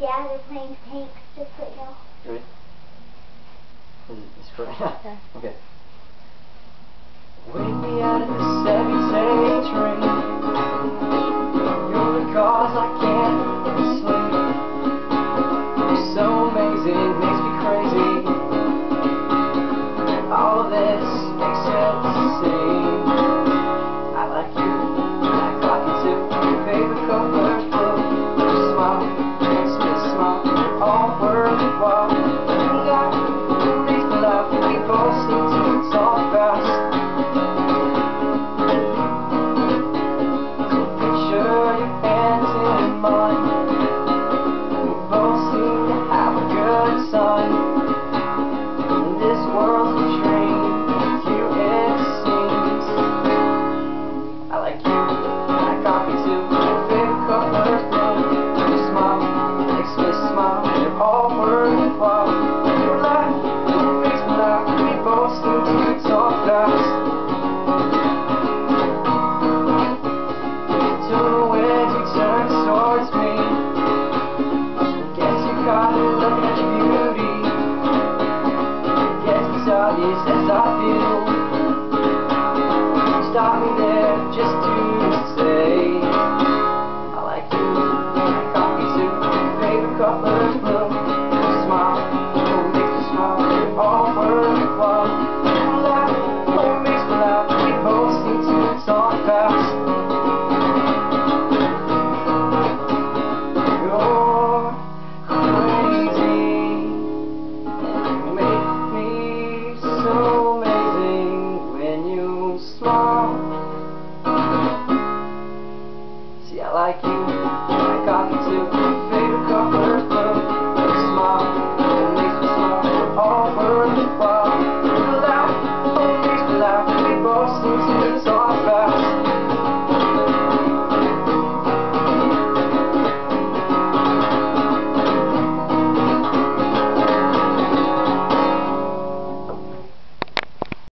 Yeah, they're playing tanks, just so you know. Ready? It's for okay. Wake me out of this 7-day train.